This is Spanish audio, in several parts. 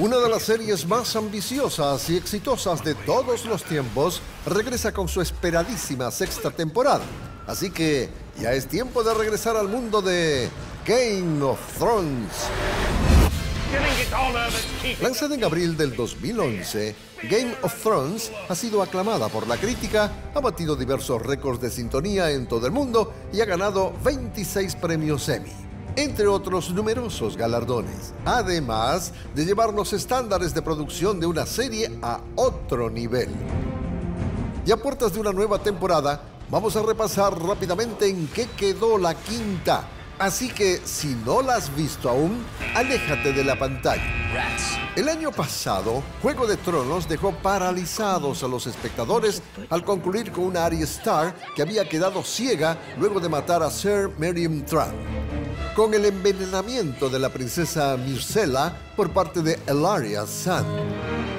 Una de las series más ambiciosas y exitosas de todos los tiempos regresa con su esperadísima sexta temporada. Así que ya es tiempo de regresar al mundo de Game of Thrones. Lanzada en abril del 2011, Game of Thrones ha sido aclamada por la crítica, ha batido diversos récords de sintonía en todo el mundo y ha ganado 26 premios Emmy, entre otros numerosos galardones, además de llevar los estándares de producción de una serie a otro nivel. Y a puertas de una nueva temporada, vamos a repasar rápidamente en qué quedó la quinta. Así que, si no la has visto aún, aléjate de la pantalla. El año pasado, Juego de Tronos dejó paralizados a los espectadores al concluir con una Arya Stark que había quedado ciega luego de matar a Ser Meriem Trant, con el envenenamiento de la princesa Myrcella por parte de Ellaria Sand,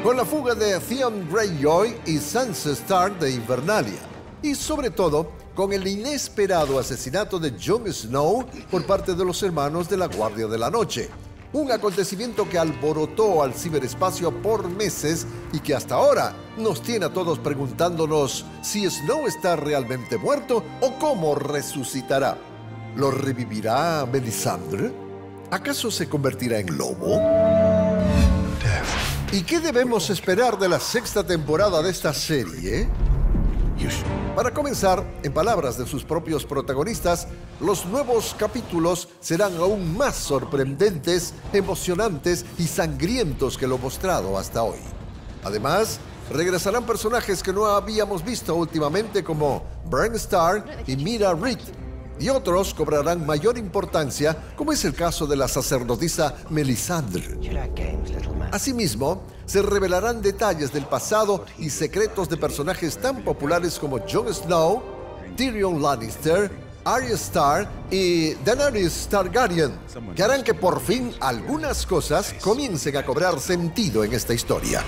con la fuga de Theon Greyjoy y Sansa Stark de Invernalia, y sobre todo con el inesperado asesinato de Jon Snow por parte de los hermanos de la Guardia de la Noche, un acontecimiento que alborotó al ciberespacio por meses y que hasta ahora nos tiene a todos preguntándonos si Snow está realmente muerto o cómo resucitará. ¿Lo revivirá Melisandre? ¿Acaso se convertirá en lobo? ¿Y qué debemos esperar de la sexta temporada de esta serie? Para comenzar, en palabras de sus propios protagonistas, los nuevos capítulos serán aún más sorprendentes, emocionantes y sangrientos que lo mostrado hasta hoy. Además, regresarán personajes que no habíamos visto últimamente, como Bran Stark y Mira Reed, y otros cobrarán mayor importancia, como es el caso de la sacerdotisa Melisandre. Asimismo, se revelarán detalles del pasado y secretos de personajes tan populares como Jon Snow, Tyrion Lannister, Arya Stark y Daenerys Targaryen, que harán que por fin algunas cosas comiencen a cobrar sentido en esta historia.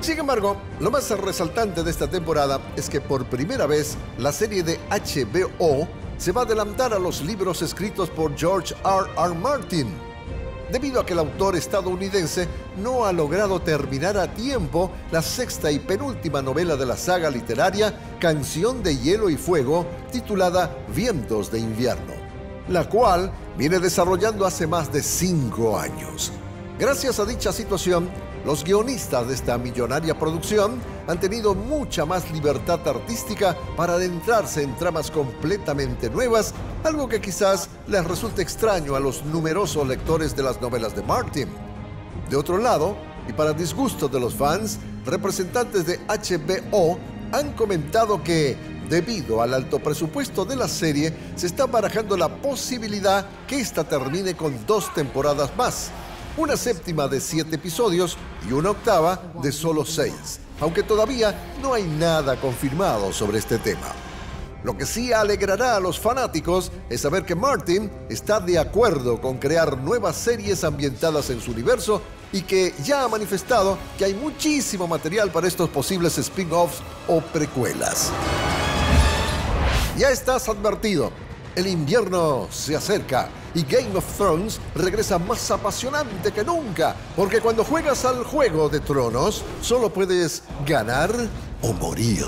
Sin embargo, lo más resaltante de esta temporada es que por primera vez la serie de HBO se va a adelantar a los libros escritos por George R. R. Martin, debido a que el autor estadounidense no ha logrado terminar a tiempo la sexta y penúltima novela de la saga literaria Canción de Hielo y Fuego, titulada Vientos de Invierno, la cual viene desarrollando hace más de 5 años. Gracias a dicha situación, los guionistas de esta millonaria producción han tenido mucha más libertad artística para adentrarse en tramas completamente nuevas, algo que quizás les resulte extraño a los numerosos lectores de las novelas de Martin. De otro lado, y para disgusto de los fans, representantes de HBO han comentado que, debido al alto presupuesto de la serie, se está barajando la posibilidad que esta termine con 2 temporadas más, una séptima de 7 episodios y una octava de solo 6, aunque todavía no hay nada confirmado sobre este tema. Lo que sí alegrará a los fanáticos es saber que Martin está de acuerdo con crear nuevas series ambientadas en su universo y que ya ha manifestado que hay muchísimo material para estos posibles spin-offs o precuelas. Ya estás advertido. El invierno se acerca y Game of Thrones regresa más apasionante que nunca, porque cuando juegas al Juego de Tronos, solo puedes ganar o morir.